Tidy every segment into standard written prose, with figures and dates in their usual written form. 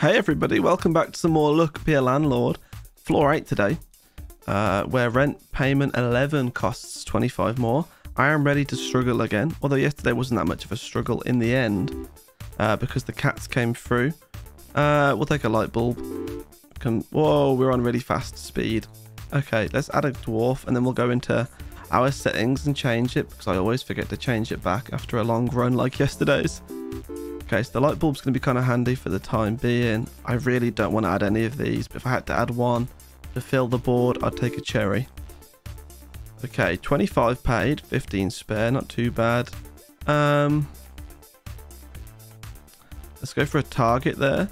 Hey everybody, welcome back to some more Luck Be a Landlord, floor 8 today, where rent payment 11 costs 25 more. I am ready to struggle again, although yesterday wasn't that much of a struggle in the end, because the cats came through. We'll take a light bulb. Whoa, we're on really fast speed. Okay, let's add a dwarf and then we'll go into our settings and change it, because I always forget to change it back after a long run like yesterday's. Okay, so the light bulb's going to be kind of handy for the time being. I really don't want to add any of these, but if I had to add one to fill the board, I'd take a cherry. Okay, 25 paid, 15 spare, not too bad. Let's go for a target there,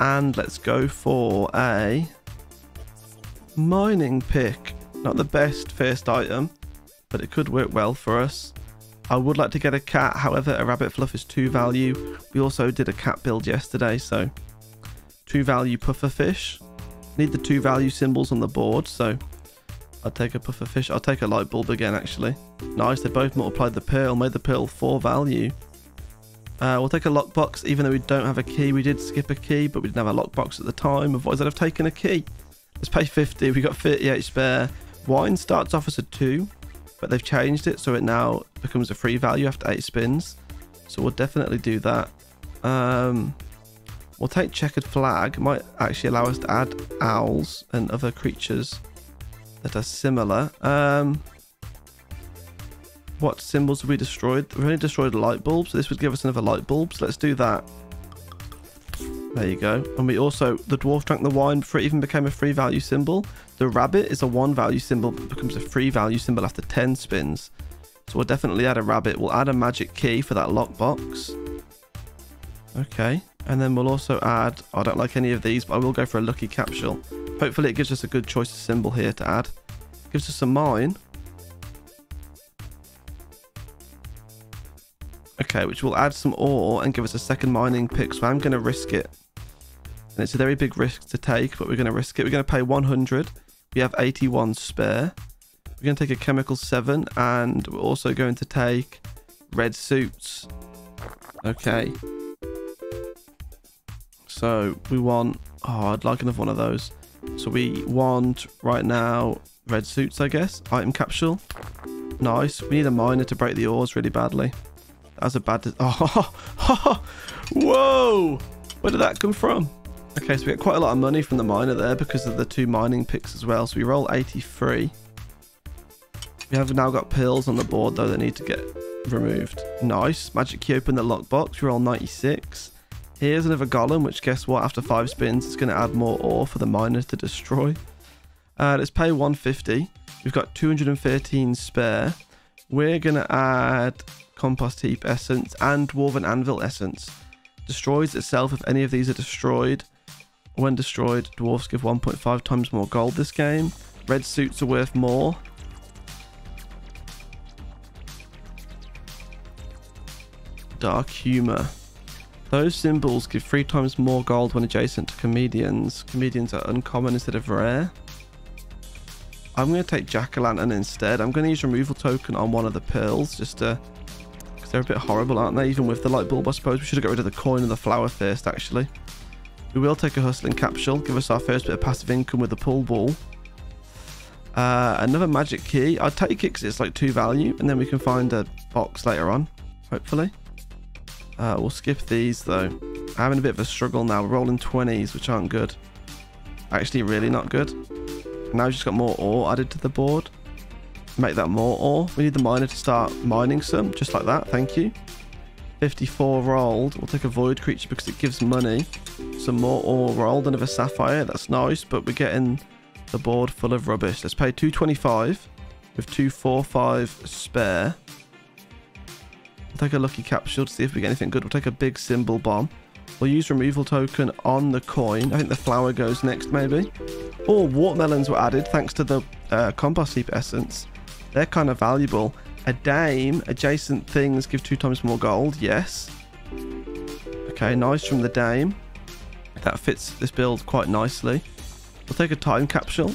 and let's go for a mining pick. Not the best first item, but it could work well for us. I would like to get a cat, however a rabbit fluff is 2 value. We also did a cat build yesterday, so 2 value puffer fish. Need the 2 value symbols on the board, so I'll take a puffer fish. I'll take a light bulb again, actually. Nice, they both multiplied the pearl, made the pearl 4 value. We'll take a lockbox, even though we don't have a key. We did skip a key, but we didn't have a lockbox at the time, otherwise I'd have taken a key. Let's pay 50, we got 38 spare. Wine starts off as a 2. But they've changed it, so it now becomes a free value after 8 spins. So we'll definitely do that. We'll take checkered flag. It might actually allow us to add owls and other creatures that are similar. What symbols have we destroyed? We've only destroyed a light bulb, so this would give us another light bulb. So let's do that. There you go. And we also, the dwarf drank the wine before it even became a free value symbol. The rabbit is a 1 value symbol but becomes a free value symbol after 10 spins. So we'll definitely add a rabbit. We'll add a magic key for that lockbox. Okay. And then we'll also add, I don't like any of these, but I will go for a lucky capsule. Hopefully it gives us a good choice of symbol here to add. Gives us a mine. Okay, which will add some ore and give us a second mining pick, so I'm going to risk it. And it's a very big risk to take, but we're going to risk it. We're going to pay 100. We have 81 spare. We're going to take a chemical 7, and we're also going to take red suits. Okay. So we want... Oh, I'd like another one of those. So we want, right now, red suits, I guess. Item capsule. Nice. We need a miner to break the ores really badly. That's a bad... Oh, whoa! Where did that come from? Okay, so we get quite a lot of money from the miner there because of the 2 mining picks as well. So we roll 83. We have now got pills on the board though that need to get removed. Nice. Magic key open the lockbox. We roll 96. Here's another golem, which guess what? After 5 spins, it's going to add more ore for the miners to destroy. Let's pay 150. We've got 213 spare. We're going to add... compost heap essence and dwarven anvil essence. Destroys itself if any of these are destroyed. When destroyed, dwarves give 1.5 times more gold this game. Red suits are worth more. Dark humor. Those symbols give 3 times more gold when adjacent to comedians. Comedians are uncommon instead of rare. I'm going to take jack-o'-lantern instead. I'm going to use removal token on one of the pearls just to... They're a bit horrible, aren't they? Even with the light bulb, I suppose. We should have got rid of the coin and the flower first, actually. We will take a hustling capsule. Give us our first bit of passive income with the pool ball. Another magic key. I'll take it because it's like 2 value. And then we can find a box later on, hopefully. We'll skip these, though. I'm having a bit of a struggle now. We're rolling 20s, which aren't good. Actually, really not good. Now we've just got more ore added to the board. Make that more ore. We need the miner to start mining some, just like that. Thank you. 54 rolled. We'll take a void creature because it gives money. Some more ore rolled. Another sapphire. That's nice, but we're getting the board full of rubbish. Let's pay 225 with 245 spare. We'll take a lucky capsule to see if we get anything good. We'll take a big symbol bomb. We'll use removal token on the coin. I think the flower goes next, maybe. Oh, watermelons were added thanks to the compost heap essence. They're kind of valuable. A dame. Adjacent things give 2 times more gold. Yes. Okay, nice from the dame. That fits this build quite nicely. We'll take a time capsule.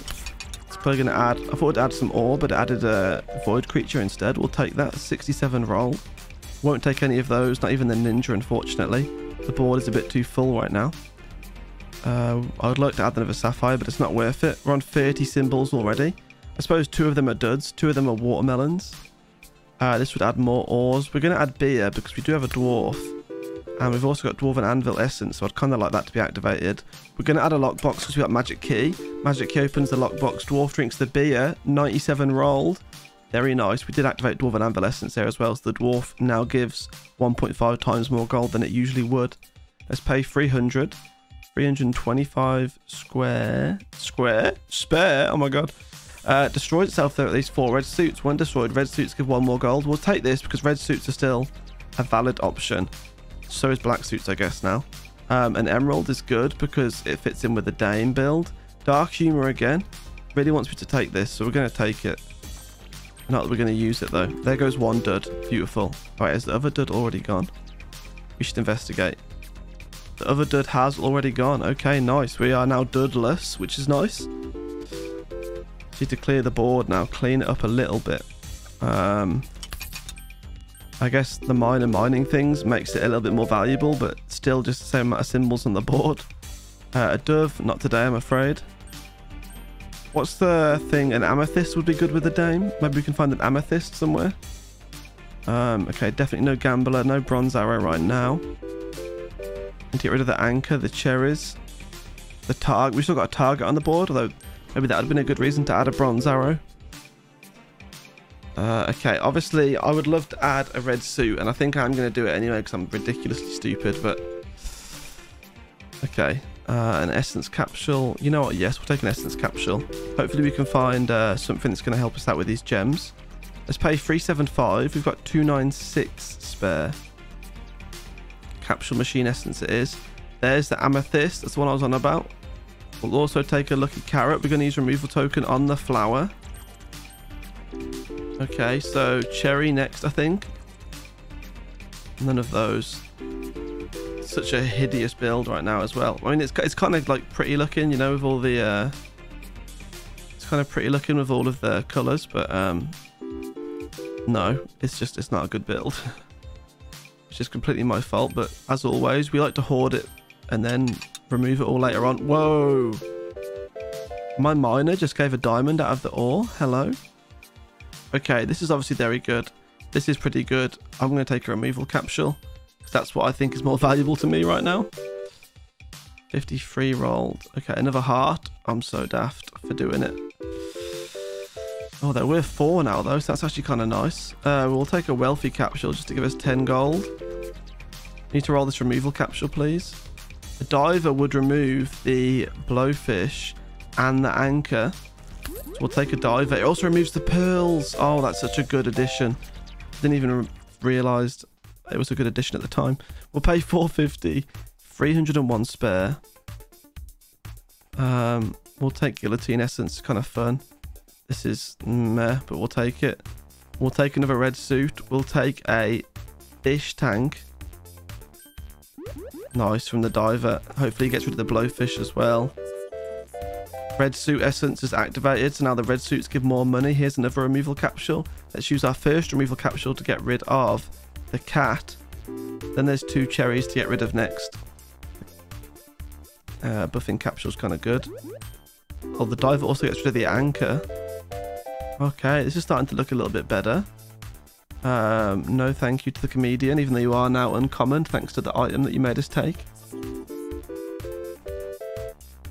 It's probably going to add... I thought it'd add some ore, but it added a void creature instead. We'll take that. 67 roll. Won't take any of those. Not even the ninja, unfortunately. The board is a bit too full right now. I would like to add another sapphire, but it's not worth it. We're on 30 symbols already. I suppose two of them are duds, two of them are watermelons. This would add more ores. We're going to add beer because we do have a dwarf. And we've also got Dwarven Anvil Essence, so I'd kind of like that to be activated. We're going to add a lockbox because we've got Magic Key. Magic Key opens the lockbox. Dwarf drinks the beer. 97 rolled. Very nice. We did activate Dwarven Anvil Essence there as well, so the dwarf now gives 1.5 times more gold than it usually would. Let's pay 300. 325 spare. Oh my god. Destroys itself though at least 4 red suits. When destroyed, red suits give 1 more gold. We'll take this because red suits are still a valid option. So is black suits, I guess, now. An emerald is good because it fits in with the Dame build. Dark Humor again. Really wants me to take this, so we're going to take it. Not that we're going to use it, though. There goes one dud. Beautiful. Alright, is the other dud already gone? We should investigate. The other dud has already gone. Okay, nice. We are now dudless, which is nice. Need to clear the board now. Clean it up a little bit. I guess the mining things makes it a little bit more valuable, but still just the same amount of symbols on the board. A dove, not today, I'm afraid. What's the thing? An amethyst would be good with a dame. Maybe we can find an amethyst somewhere. Okay, definitely no gambler, no bronze arrow right now. And get rid of the anchor, the cherries, the target. We've still got a target on the board, although maybe that would have been a good reason to add a bronze arrow. Okay, obviously I would love to add a red suit, and I think I'm going to do it anyway because I'm ridiculously stupid, but... Okay, an essence capsule. You know what, yes, we'll take an essence capsule. Hopefully we can find something that's going to help us out with these gems. Let's pay 375, we've got 296 spare. Capsule machine essence it is. There's the amethyst, that's the one I was on about. We'll also take a lucky carrot. We're going to use removal token on the flower. Okay, so cherry next, I think. None of those. Such a hideous build right now as well. I mean, it's kind of like pretty looking, you know, with all the... it's kind of pretty looking with all of the colours, but no, it's not a good build. Which is completely my fault, but as always, we like to hoard it and then remove it all later on. Whoa! My miner just gave a diamond out of the ore. Hello. Okay, this is obviously very good. This is pretty good. I'm going to take a removal capsule, because that's what I think is more valuable to me right now. 53 rolled. Okay, another heart. I'm so daft for doing it. Oh, there we're 4 now, though, so that's actually kind of nice. We'll take a wealthy capsule just to give us 10 gold. Need to roll this removal capsule, please. The diver would remove the blowfish and the anchor. So we'll take a diver. It also removes the pearls. Oh, that's such a good addition. Didn't even realize it was a good addition at the time. We'll pay 450, 301 spare. We'll take guillotine essence, kind of fun. This is meh, but we'll take it. We'll take another red suit. We'll take a fish tank. Nice from the diver. Hopefully he gets rid of the blowfish as well. Red suit essence is activated, so now the red suits give more money. Here's another removal capsule. Let's use our first removal capsule to get rid of the cat. Then there's 2 cherries to get rid of next. Buffing capsule's kind of good. Oh, the diver also gets rid of the anchor. Okay, this is starting to look a little bit better. No thank you to the comedian, even though you are now uncommon thanks to the item that you made us take.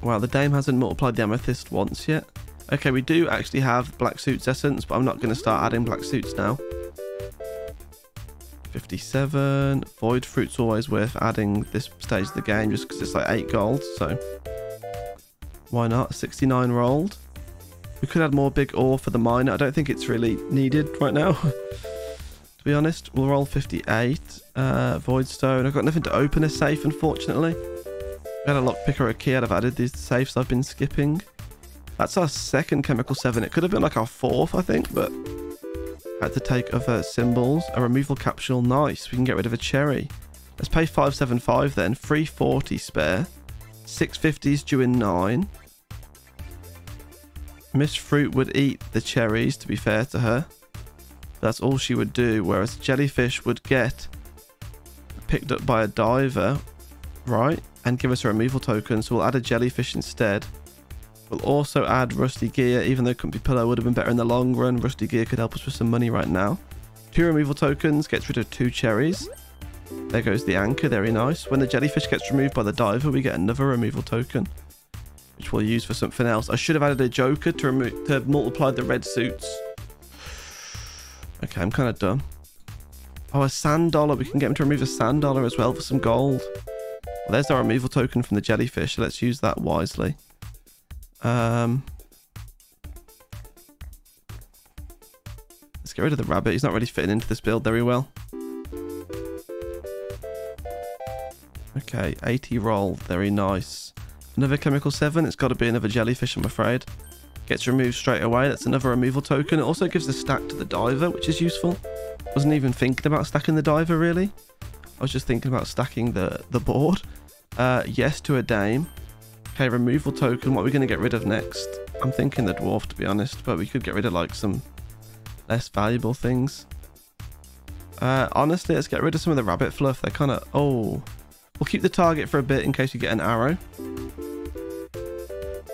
Wow, the dame hasn't multiplied the amethyst once yet. Okay, we do actually have black suits essence, but I'm not going to start adding black suits now. 57. Void fruit's always worth adding this stage of the game just because it's like 8 gold, so why not? 69 rolled. We could add more big ore for the miner. I don't think it's really needed right now. To be honest, we'll roll 58. Void stone. I've got nothing to open a safe, unfortunately. Got a lockpick or a key. I've added these safes I've been skipping. That's our second chemical 7. It could have been like our 4th, I think, but had to take other symbols. A removal capsule. Nice. We can get rid of a cherry. Let's pay 575 then. 340 spare. 650s due in 9. Miss Fruit would eat the cherries, to be fair to her. That's all she would do, whereas jellyfish would get picked up by a diver. Right, and give us a removal token, so we'll add a jellyfish instead. We'll also add rusty gear, even though comfy pillow would have been better in the long run. Rusty gear could help us with some money right now. 2 removal tokens gets rid of 2 cherries. There goes the anchor, very nice. When the jellyfish gets removed by the diver, we get another removal token, which we'll use for something else. I should have added a joker to multiply the red suits. Okay, I'm kind of dumb. Oh, a sand dollar. We can get him to remove a sand dollar as well for some gold. Well, there's our removal token from the jellyfish. So let's use that wisely. Let's get rid of the rabbit. He's not really fitting into this build very well. Okay, 80 roll. Very nice. Another chemical 7. It's got to be another jellyfish, I'm afraid. Gets removed straight away. That's another removal token. It also gives the stack to the diver, which is useful. Wasn't even thinking about stacking the diver, really. I was just thinking about stacking the board. Yes to a dame. Okay, removal token. What are we going to get rid of next? I'm thinking the dwarf, to be honest, but we could get rid of like some less valuable things. Honestly, let's get rid of some of the rabbit fluff. They're kind of... Oh, we'll keep the target for a bit in case we get an arrow.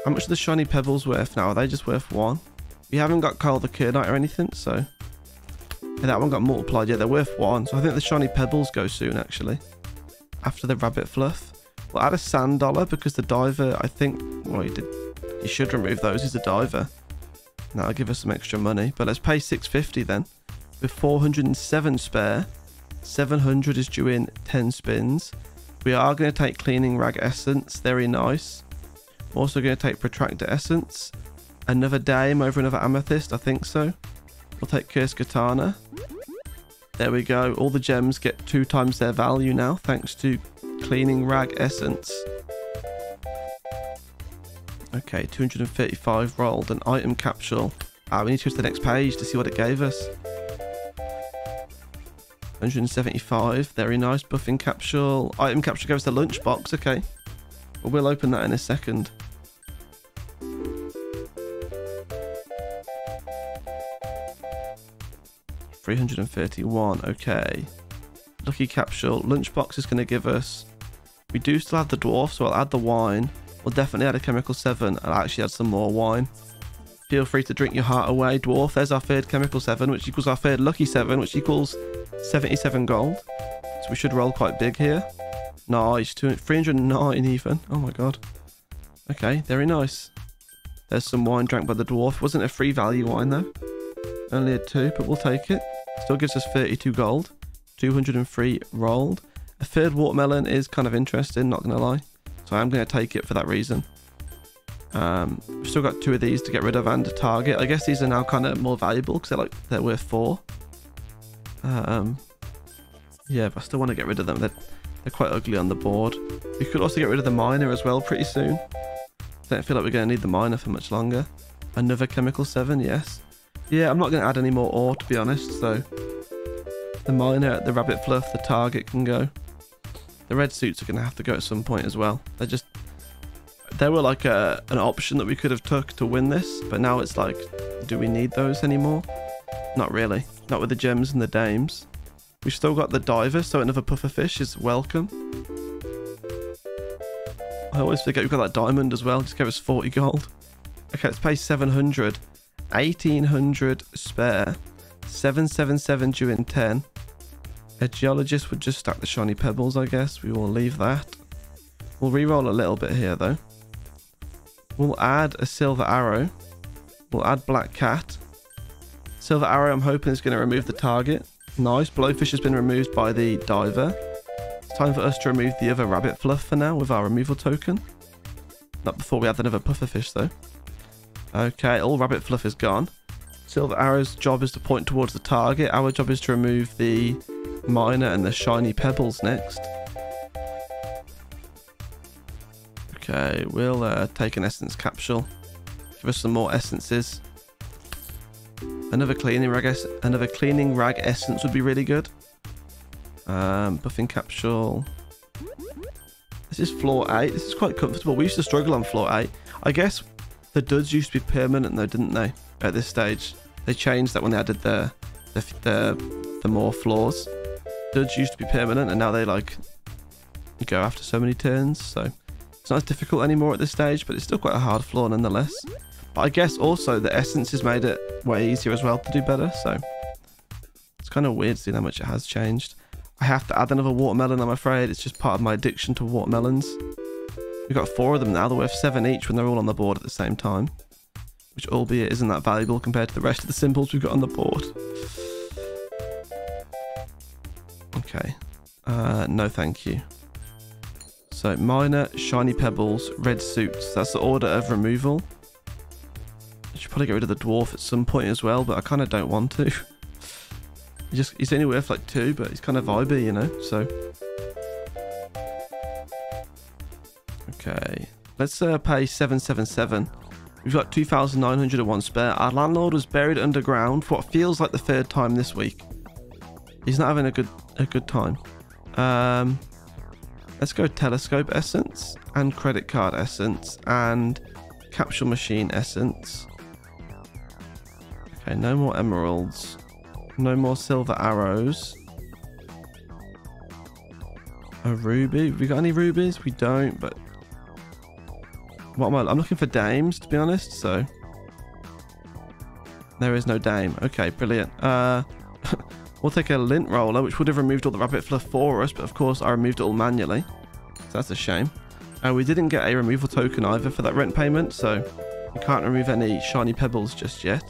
How much are the shiny pebbles worth now? Are they just worth 1? We haven't got Carl the Kernite or anything, so... Yeah, that one got multiplied. Yeah, they're worth 1. So I think the shiny pebbles go soon, actually. After the rabbit fluff. We'll add a sand dollar because the diver, I think... Well, he should remove those. He's a diver. And that'll give us some extra money. But let's pay 650 then. With 407 spare. 700 is due in 10 spins. We are going to take cleaning rag essence. Very nice. We're also going to take protractor essence. Another dame over another amethyst. I think so. We'll take Curse Katana. There we go. All the gems get 2 times their value now, thanks to Cleaning Rag Essence. Okay, 235 rolled. An item capsule. Ah, we need to go to the next page to see what it gave us. 175. Very nice. Buffing capsule. Item capsule goes to lunchbox. Okay. Well, we'll open that in a second. $331, okay. Lucky capsule. Lunchbox is going to give us... We do still have the dwarf, so I'll add the wine. We'll definitely add a chemical 7. I'll actually add some more wine. Feel free to drink your heart away, dwarf. There's our 3rd chemical 7, which equals our 3rd lucky 7, which equals 77 gold. So we should roll quite big here. Nice. 309 even. Oh my god. Okay, very nice. There's some wine drank by the dwarf. Wasn't a free value wine though. Only a 2, but we'll take it. Still gives us 32 gold. 203 rolled. A 3rd watermelon is kind of interesting, not going to lie. So I'm going to take it for that reason. We've still got 2 of these to get rid of and a target. I guess these are now kind of more valuable because they're worth 4. Yeah, but I still want to get rid of them. They're quite ugly on the board. We could also get rid of the miner as well pretty soon. I don't feel like we're going to need the miner for much longer. Another chemical 7, yes. Yeah, I'm not going to add any more ore, to be honest, so... The miner, the rabbit fluff, the target can go. The red suits are going to have to go at some point as well. They just... They were like an option that we could have took to win this, but now it's like, do we need those anymore? Not really. Not with the gems and the dames. We've still got the diver, so another pufferfish is welcome. I always forget we've got that diamond as well. Just gave us 40 gold. Okay, let's pay 700. 1800 spare, 777 due in 10. A geologist would just stack the shiny pebbles, I guess. We will leave that. We'll re-roll a little bit here though. We'll add a silver arrow. We'll add black cat. Silver arrow, I'm hoping, is going to remove the target. Nice. Blowfish has been removed by the diver. It's time for us to remove the other rabbit fluff for now with our removal token. Not before we add another pufferfish though. Okay, all rabbit fluff is gone. Silver arrow's job is to point towards the target. Our job is to remove the miner and the shiny pebbles next. Okay, we'll take an essence capsule. Give us some more essences. Another cleaning rag essence would be really good. Buffing capsule. This is floor 8. This is quite comfortable. We used to struggle on floor 8. I guess... The duds used to be permanent though, didn't they? At this stage, they changed that when they added the more floors. Duds used to be permanent, and now they like go after so many turns, so it's not as difficult anymore at this stage, but it's still quite a hard floor nonetheless. But I guess also the essence has made it way easier as well to do better, so it's kind of weird seeing how much it has changed. I have to add another watermelon, I'm afraid. It's just part of my addiction to watermelons. We've got 4 of them now. They're worth 7 each when they're all on the board at the same time, which albeit isn't that valuable compared to the rest of the symbols we've got on the board. Okay, no thank you. So minor, shiny pebbles, red suits, that's the order of removal. I should probably get rid of the dwarf at some point as well, but I kind of don't want to. He's only worth like 2, but he's kind of vibey, you know, so. Okay, let's pay 777. We've got 2,901 spare. Our landlord was buried underground for what feels like the 3rd time this week. He's not having a good time. Let's go telescope essence and credit card essence and capsule machine essence. Okay, no more emeralds. No more silver arrows. A ruby. Have we got any rubies? We don't, but... what am I? I'm looking for dames, to be honest, so... there is no dame. Okay, brilliant. We'll take a lint roller, which would have removed all the rabbit fluff for us, but of course I removed it all manually. So that's a shame. We didn't get a removal token either for that rent payment, so we can't remove any shiny pebbles just yet.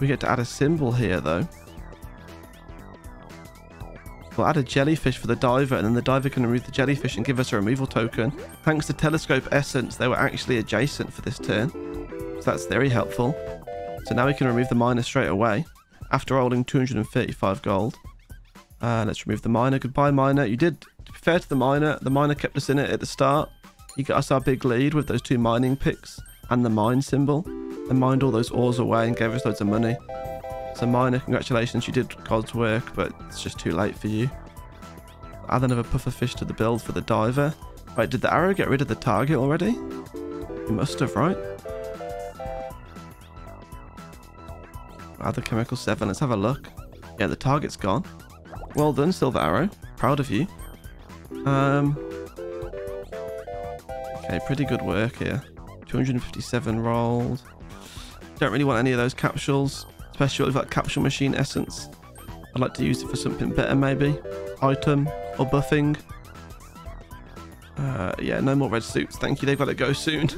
We get to add a symbol here, though. We'll add a jellyfish for the diver, and then the diver can remove the jellyfish and give us a removal token. Thanks to telescope essence, they were actually adjacent for this turn, so that's very helpful. So now we can remove the miner straight away after rolling 235 gold. Let's remove the miner. Goodbye, miner. You did, to be fair to the miner kept us in it at the start. He got us our big lead with those 2 mining picks and the mine symbol, and mined all those ores away and gave us loads of money. So miner, congratulations, you did God's work, but it's just too late for you. Add another puffer fish to the build for the diver. Wait, did the arrow get rid of the target already? It must have, right? Add the chemical 7, let's have a look. Yeah, the target's gone. Well done, silver arrow, proud of you. Okay, pretty good work here. 257 rolled. Don't really want any of those capsules, especially with that capsule machine essence. I'd like to use it for something better, maybe item or buffing. Yeah, no more red suits, thank you, they've got to go soon.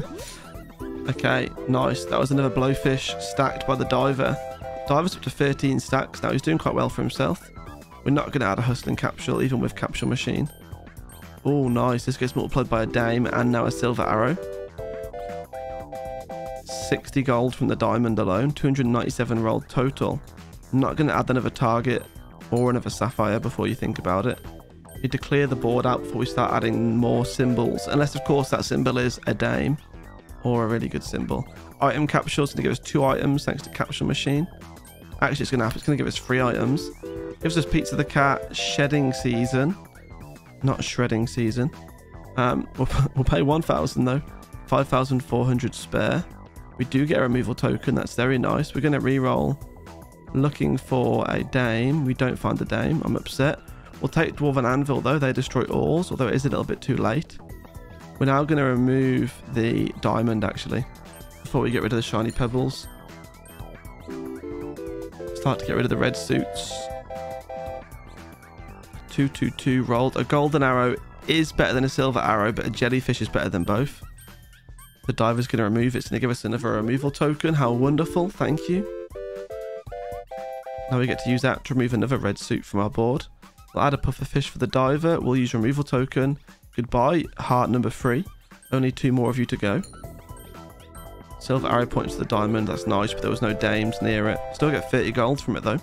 Okay, nice, that was another blowfish stacked by the diver. Diver's up to 13 stacks now, he's doing quite well for himself. We're not going to add a hustling capsule even with capsule machine. Oh nice, this gets multiplied by a dame and now a silver arrow. 60 gold from the diamond alone, 297 rolled total. I'm not going to add another target or another sapphire before you think about it. We need to clear the board out before we start adding more symbols, unless of course that symbol is a dame or a really good symbol. Item capsules to give us 2 items thanks to capsule machine. Actually, it's going to give us 3 items. Gives us Pizza the Cat, shedding season, not shredding season. We'll pay 1,000 though, 5,400 spare. We do get a removal token, that's very nice. We're going to re-roll looking for a dame. We don't find the dame, I'm upset. We'll take Dwarven Anvil though, they destroy ores, although it is a little bit too late. We're now going to remove the diamond actually, before we get rid of the shiny pebbles. Start to get rid of the red suits. 222 rolled. A golden arrow is better than a silver arrow, but a jellyfish is better than both. The diver's going to remove it. It's going to give us another removal token. How wonderful. Thank you. Now we get to use that to remove another red suit from our board. We'll add a puffer fish for the diver. We'll use removal token. Goodbye. Heart number 3. Only 2 more of you to go. Silver arrow points to the diamond. That's nice, but there was no dames near it. Still get 30 gold from it though.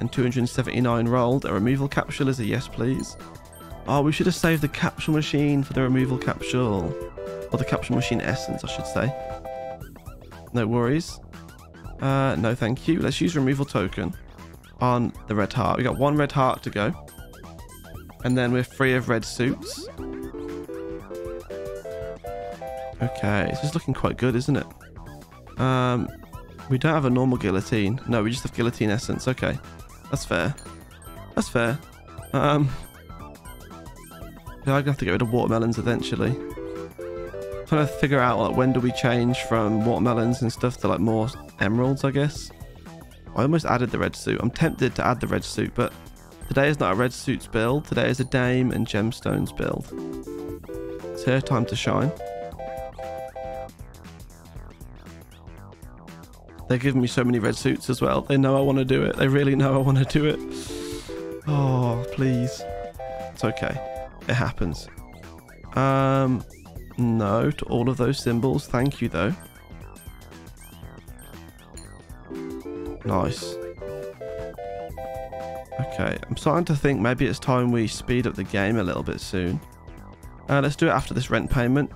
And 279 rolled. A removal capsule is a yes please. Oh, we should have saved the capsule machine for the removal capsule. Or the capsule machine essence, I should say. No worries. No thank you. Let's use removal token on the red heart. We got 1 red heart to go. And then we're free of red suits. Okay, this is looking quite good, isn't it? We don't have a normal guillotine. No, we just have guillotine essence. Okay, that's fair. That's fair. I'm going to have to get rid of watermelons eventually. I'm trying to figure out like when do we change from watermelons and stuff to like more emeralds, I guess. I almost added the red suit. I'm tempted to add the red suit, but today is not a red suit's build. Today is a dame and gemstones build. It's her time to shine. They're giving me so many red suits as well. They know I want to do it. They really know I want to do it. Oh, please. It's okay. It happens. No to all of those symbols. Thank you, though. Nice. Okay. I'm starting to think maybe it's time we speed up the game a little bit soon. Let's do it after this rent payment.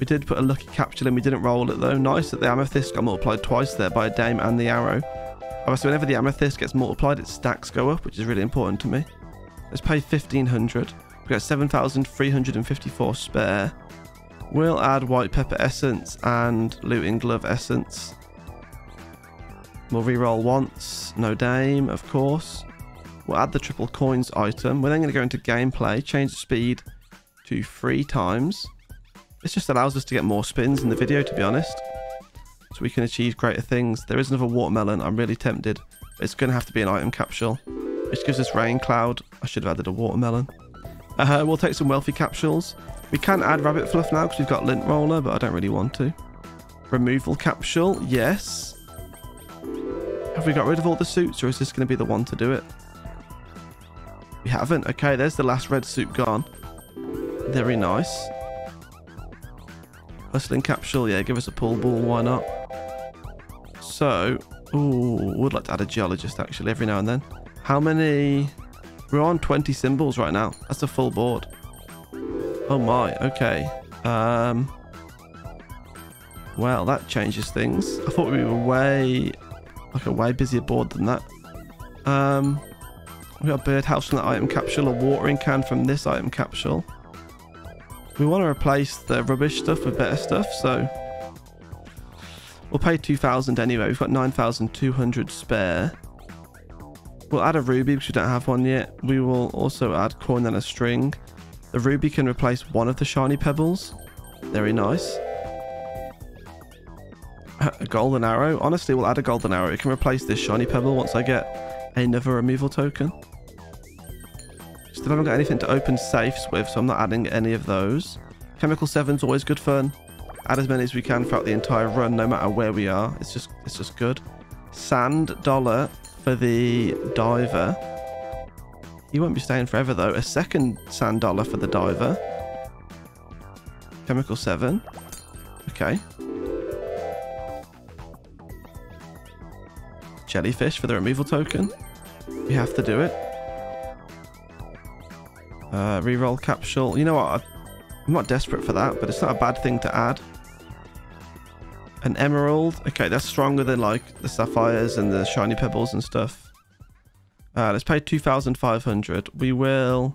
We did put a lucky capsule in, we didn't roll it though. Nice that the amethyst got multiplied twice there by a dame and the arrow. Alright, so whenever the amethyst gets multiplied, its stacks go up, which is really important to me. Let's pay 1,500. We've got 7,354 spare. We'll add white pepper essence and looting glove essence. We'll reroll once. No dame, of course. We'll add the triple coins item. We're then going to go into gameplay, change the speed to 3 times. This just allows us to get more spins in the video, to be honest, so we can achieve greater things. There is another watermelon. I'm really tempted, but it's going to have to be an item capsule, which gives us rain cloud. I should have added a watermelon. We'll take some wealthy capsules. We can add rabbit fluff now because we've got lint roller, but I don't really want to. Removal capsule, yes. Have we got rid of all the suits, or is this going to be the one to do it? We haven't. Okay, there's the last red suit gone. Very nice. Hustling capsule, yeah, give us a pool ball, why not? So, ooh, would like to add a geologist actually every now and then. How many? We're on 20 symbols right now. That's a full board. Oh my, okay. Well, that changes things. I thought we were a way busier board than that. We got a birdhouse from that item capsule, a watering can from this item capsule. We want to replace the rubbish stuff with better stuff, so we'll pay 2,000 anyway. We've got 9,200 spare. We'll add a ruby because we don't have one yet. We will also add coin and a string. The ruby can replace one of the shiny pebbles. Very nice. A golden arrow. Honestly, we'll add a golden arrow. It can replace this shiny pebble once I get another removal token. I haven't got anything to open safes with, so I'm not adding any of those. Chemical 7's always good fun. Add as many as we can throughout the entire run, no matter where we are. It's just good. Sand dollar for the diver. He won't be staying forever though. A second sand dollar for the diver. Chemical 7. Okay. Jellyfish for the removal token. We have to do it. Reroll capsule. You know what? I'm not desperate for that, but it's not a bad thing to add. An emerald. Okay, that's stronger than like the sapphires and the shiny pebbles and stuff. Let's pay 2,500. We will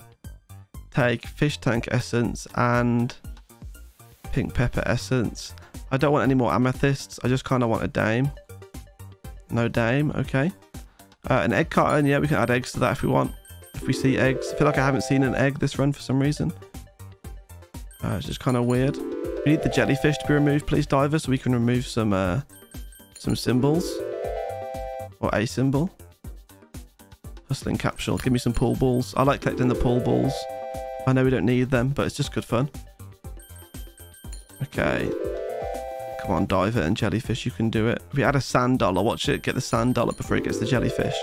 take fish tank essence and pink pepper essence. I don't want any more amethysts. I just kind of want a dame. No dame. Okay. An egg carton. Yeah, we can add eggs to that if we want. If we see eggs. I feel like I haven't seen an egg this run for some reason. It's just kind of weird. We need the jellyfish to be removed, please, diver, so we can remove some symbols. Or a symbol. Hustling capsule. Give me some pool balls. I like collecting the pool balls. I know we don't need them, but it's just good fun. Okay. Come on, diver and jellyfish. You can do it. If we add a sand dollar, watch it. Get the sand dollar before it gets the jellyfish.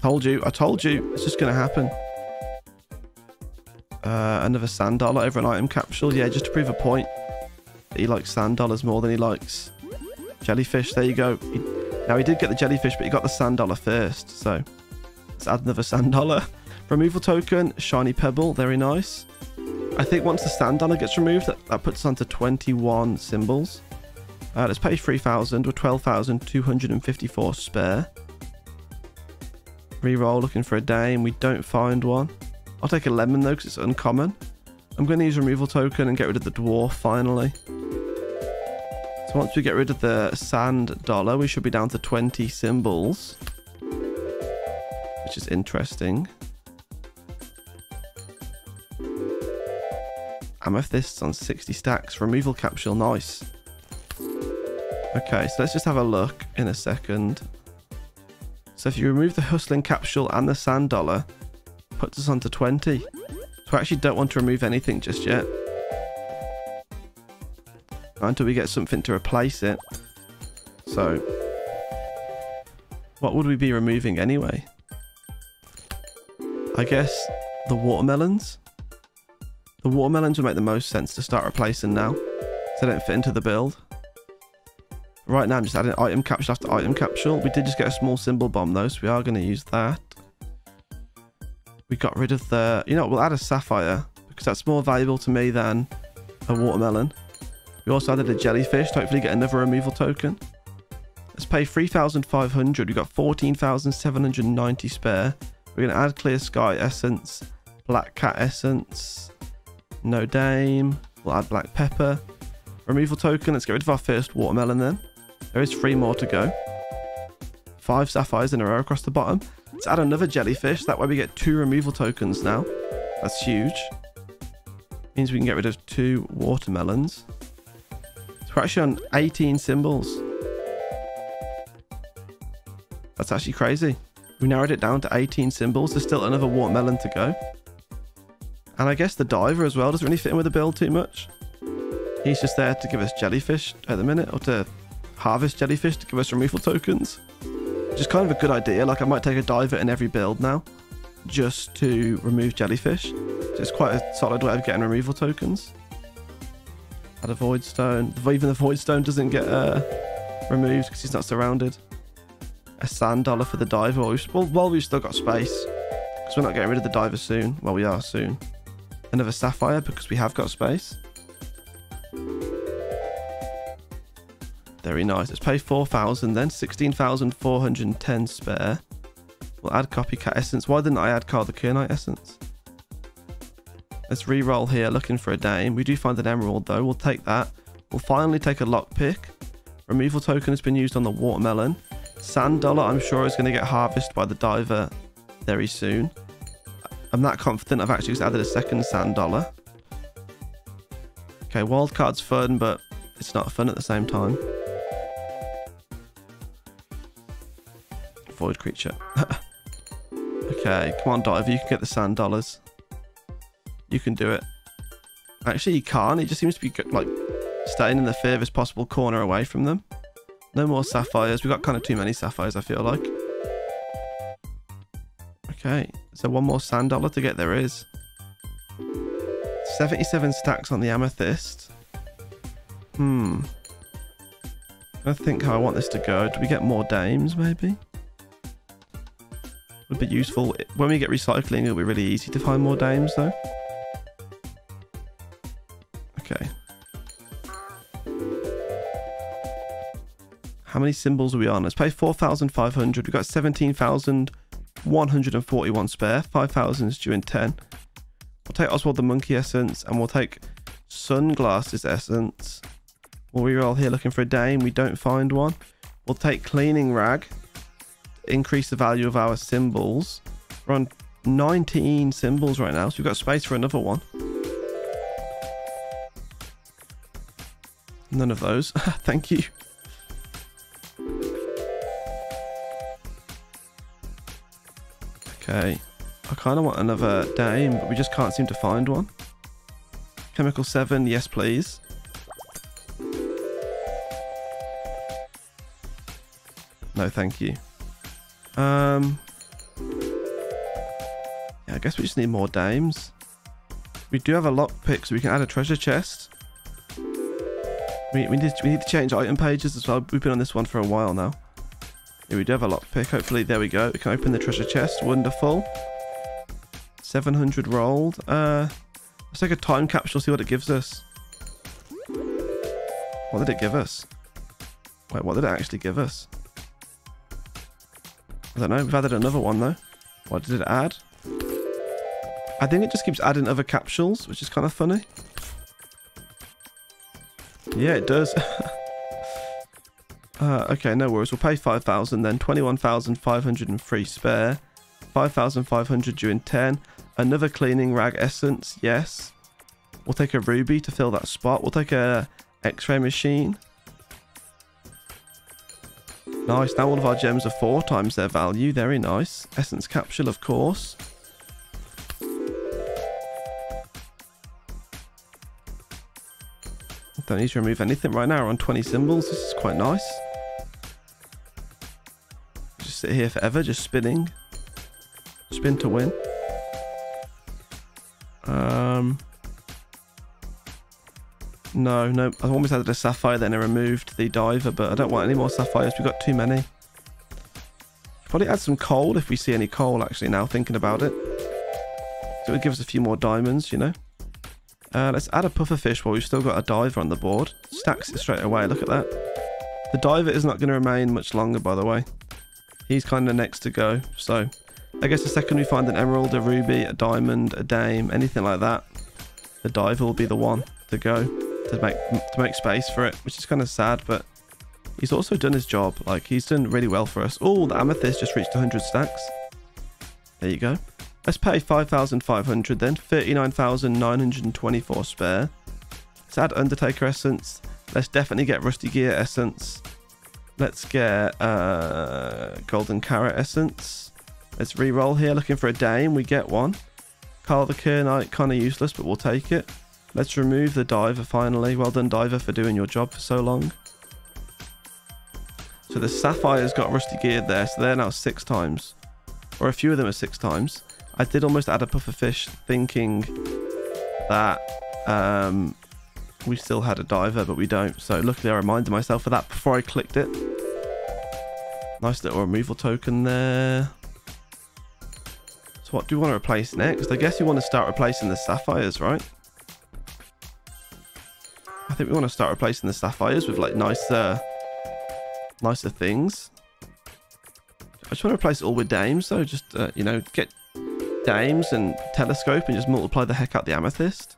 Told you. I told you. It's just going to happen. Another sand dollar over an item capsule. Yeah, just to prove a point. He likes sand dollars more than he likes jellyfish. There you go. Now, he did get the jellyfish, but he got the sand dollar first. So, let's add another sand dollar. Removal token. Shiny pebble. Very nice. I think once the sand dollar gets removed, that puts us onto 21 symbols. Let's pay 3,000 or 12,254 spare. Reroll, looking for a dame. We don't find one. I'll take a lemon though because it's uncommon. I'm going to use removal token and get rid of the dwarf finally. So once we get rid of the sand dollar, we should be down to 20 symbols, which is interesting. amethysts on 60 stacks. Removal capsule, nice. Okay, so let's just have a look in a second. So if you remove the hustling capsule and the sand dollar, it puts us onto 20. So I actually don't want to remove anything just yet. Not until we get something to replace it. So what would we be removing anyway? I guess the watermelons. The watermelons would make the most sense to start replacing now, so they don't fit into the build. Right now I'm just adding item capsule after item capsule. We did just get a small symbol bomb though, so we are going to use that. We got rid of the... You know what, we'll add a sapphire, because that's more valuable to me than a watermelon. We also added a jellyfish to hopefully get another removal token. Let's pay 3,500. We've got 14,790 spare. We're going to add Clear Sky Essence, Black Cat Essence, No Dame. We'll add Black Pepper. Removal token. Let's get rid of our first watermelon then. There is 3 more to go. 5 sapphires in a row across the bottom. Let's add another jellyfish. That way we get 2 removal tokens now. That's huge. Means we can get rid of 2 watermelons. So we're actually on 18 symbols. That's actually crazy. We narrowed it down to 18 symbols. There's still another watermelon to go. And I guess the diver as well doesn't really fit in with the build too much. He's just there to give us jellyfish at the minute, or to harvest jellyfish to give us removal tokens. Which is kind of a good idea. Like, I might take a diver in every build now just to remove jellyfish. So it's quite a solid way of getting removal tokens. Add a void stone. Even the void stone doesn't get removed because he's not surrounded. A sand dollar for the diver while we've still got space, because we're not getting rid of the diver soon. Well, we are soon. Another sapphire, because we have got space. Very nice. Let's pay 4,000 then. 16,410 spare. We'll add Copycat Essence. Why didn't I add Carl the Kernite Essence? Let's re-roll here, looking for a dame. We do find an emerald though. We'll take that. We'll finally take a lockpick. Removal token has been used on the watermelon. Sand dollar, I'm sure, is going to get harvested by the diver very soon. I'm that confident I've actually just added a second sand dollar. Okay, wildcard's fun, but it's not fun at the same time. Void creature. Okay, come on, diver, you can get the sand dollars. You can do it. Actually, you can't. It just seems to be like staying in the furthest possible corner away from them. No more sapphires. We've got kind of too many sapphires, I feel like. Okay, so one more sand dollar to get. There is 77 stacks on the amethyst. I think how I want this to go. Do we get more dames, maybe? Would be useful. When we get recycling, it'll be really easy to find more dames, though. Okay. How many symbols are we on? Let's pay 4,500. We've got 17,141 spare. 5,000 is due in 10. We'll take Oswald the Monkey Essence, and we'll take Sunglasses Essence. We'll reroll here looking for a dame. We don't find one. We'll take Cleaning Rag. Increase the value of our symbols. We're on 19 symbols right now, so we've got space for another one. None of those. Thank you. Okay, I kind of want another dame, but we just can't seem to find one. Chemical 7, yes please. No thank you. Yeah, I guess we just need more dames. We do have a lockpick, so we can add a treasure chest. We need to change item pages as well. We've been on this one for a while now. Yeah, we do have a lockpick. Hopefully, there we go. We can open the treasure chest. Wonderful. 700 rolled. Let's take a time capsule, see what it gives us. What did it give us? Wait, what did it actually give us? I don't know. We've added another one, though. What did it add? I think it just keeps adding other capsules, which is kind of funny. Yeah, it does. Okay, no worries. We'll pay 5,000 then. 21,503 spare. 5,500 due in 10. Another Cleaning Rag Essence. Yes. We'll take a ruby to fill that spot. We'll take a x-ray machine. Nice. Now all of our gems are 4 times their value. Very nice. Essence capsule, of course. Don't need to remove anything right now. We're on 20 symbols. This is quite nice. Just sit here forever, just spinning. Spin to win. No. I almost added a sapphire, then I removed the diver, but I don't want any more sapphires. We've got too many. Probably add some coal if we see any coal, actually, now thinking about it. So it would give us a few more diamonds, you know. Let's add a puffer fish while we've still got a diver on the board. Stacks it straight away. Look at that. The diver is not going to remain much longer, by the way. He's kind of next to go. So I guess the second we find an emerald, a ruby, a diamond, a dame, anything like that, the diver will be the one to go to make space for it, which is kind of sad, but he's also done his job. Like, he's done really well for us. Oh, the amethyst just reached 100 stacks. There you go. Let's pay 5,500 then, 39,924 spare. Let's add Undertaker Essence. Let's definitely get Rusty Gear Essence. Let's get Golden Carrot Essence. Let's reroll here, looking for a Dame. We get one. Carl the Kernite, kind of useless, but we'll take it. Let's remove the Diver finally. Well done, Diver, for doing your job for so long. So the Sapphire's got Rusty Gear there, so they're now 6 times. Or a few of them are 6 times. I did almost add a puffer fish thinking that we still had a diver, but we don't. So luckily I reminded myself of that before I clicked it. Nice little removal token there. So what do we want to replace next? I guess we want to start replacing the sapphires, right? I think we want to start replacing the sapphires with like nicer things. I just want to replace it all with dames. So just, you know, get dames and telescope and just multiply the heck out the amethyst.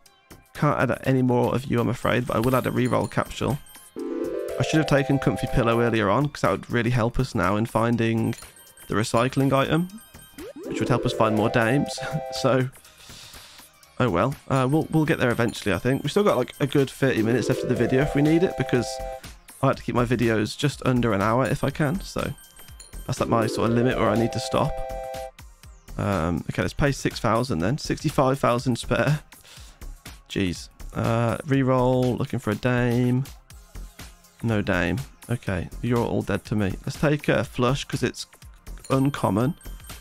Can't add any more of you, I'm afraid, but I will add a reroll capsule. I should have taken comfy pillow earlier on because that would really help us now in finding the recycling item, which would help us find more dames. So, oh well, we'll get there eventually, I think. We've still got like a good 30 minutes after the video if we need it, because I like to keep my videos just under an hour if I can. So that's like my sort of limit where I need to stop. Okay, let's pay 6,000 then. 65,000 spare. Jeez. Reroll, looking for a dame. No dame. Okay, you're all dead to me. Let's take a flush because it's uncommon.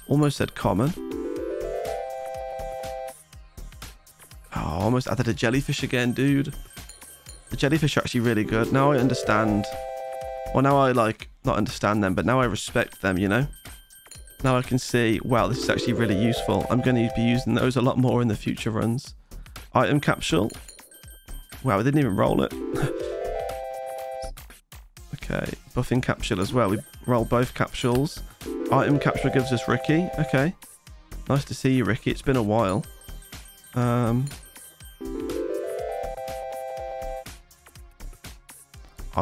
Almost said common. Oh, almost added a jellyfish again, dude. The jellyfish are actually really good. Now I understand. Well, now I like, not understand them, but now I respect them, you know? Now I can see, wow, this is actually really useful. I'm going to be using those a lot more in the future runs. Item capsule. Wow, I didn't even roll it. Okay, buffing capsule as well. We roll both capsules. Item capsule gives us Ricky. Okay. Nice to see you, Ricky. It's been a while. I've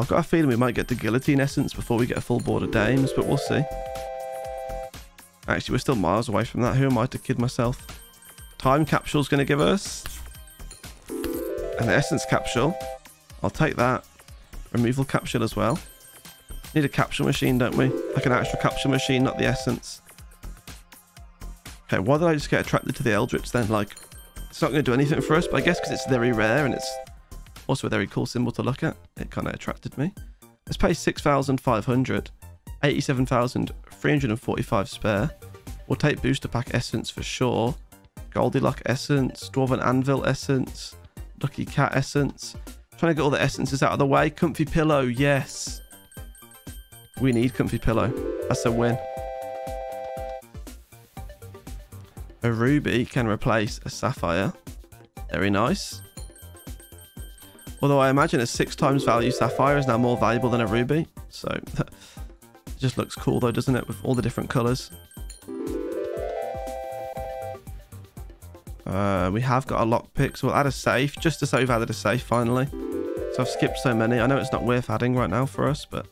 got a feeling we might get the guillotine essence before we get a full board of dames, but we'll see. Actually, we're still miles away from that. Who am I to kid myself? Time capsule's going to give us an essence capsule. I'll take that. Removal capsule as well. Need a capsule machine, don't we? Like an actual capsule machine, not the essence. Okay, why did I just get attracted to the Eldritch then? Like, it's not going to do anything for us, but I guess because it's very rare and it's also a very cool symbol to look at, it kind of attracted me. Let's pay 6,500. 87,345 spare. We'll take booster pack essence for sure. Goldilock essence, Dwarven Anvil essence, Lucky Cat essence. I'm trying to get all the essences out of the way. Comfy pillow, yes. We need comfy pillow. That's a win. A ruby can replace a sapphire. Very nice. Although I imagine a 6 times value sapphire is now more valuable than a ruby. So it just looks cool though, doesn't it, with all the different colors. We have got a lockpick, so we'll add a safe just to say we've added a safe finally. So I've skipped so many. I know it's not worth adding right now for us, but